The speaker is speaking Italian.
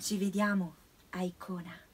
Ci vediamo a iChona.